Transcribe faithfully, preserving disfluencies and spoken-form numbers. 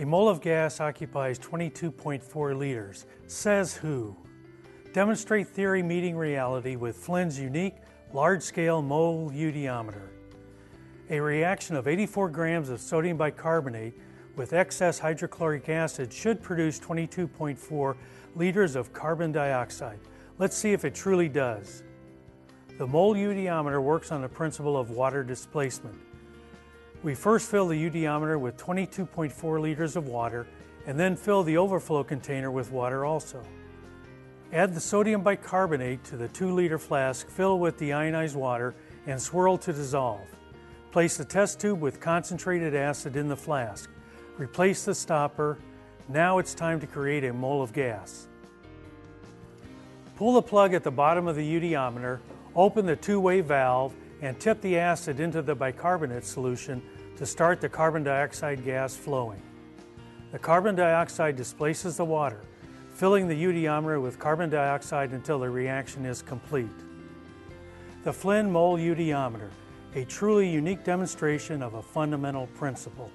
A mole of gas occupies twenty-two point four liters. Says who? Demonstrate theory meeting reality with Flinn's unique large-scale mole eudiometer. A reaction of eighty-four grams of sodium bicarbonate with excess hydrochloric acid should produce twenty-two point four liters of carbon dioxide. Let's see if it truly does. The mole eudiometer works on the principle of water displacement. We first fill the eudiometer with twenty-two point four liters of water and then fill the overflow container with water also. Add the sodium bicarbonate to the two liter flask, fill with the ionized water, and swirl to dissolve. Place the test tube with concentrated acid in the flask. Replace the stopper. Now it's time to create a mole of gas. Pull the plug at the bottom of the eudiometer, open the two-way valve, and tip the acid into the bicarbonate solution to start the carbon dioxide gas flowing. The carbon dioxide displaces the water, filling the eudiometer with carbon dioxide until the reaction is complete. The Flinn mole eudiometer, a truly unique demonstration of a fundamental principle.